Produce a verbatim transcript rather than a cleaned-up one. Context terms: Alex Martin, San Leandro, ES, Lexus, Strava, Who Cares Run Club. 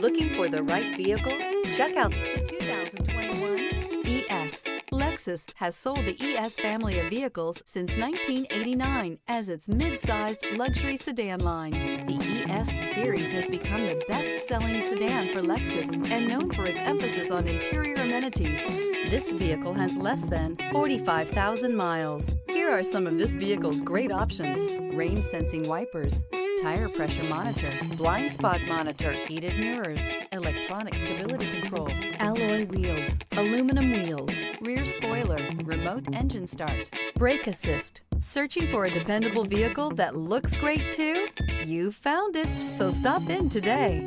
Looking for the right vehicle? Check out the two thousand twenty-one E S. Lexus has sold the E S family of vehicles since nineteen eighty-nine as its mid-sized luxury sedan line. The E S series has become the best-selling sedan for Lexus and known for its emphasis on interior amenities. This vehicle has less than forty-five thousand miles. Here are some of this vehicle's great options: rain-sensing wipers, tire pressure monitor, blind spot monitor, heated mirrors, electronic stability control, alloy wheels, aluminum wheels, rear spoiler, remote engine start, brake assist. Searching for a dependable vehicle that looks great too? You found it, so stop in today.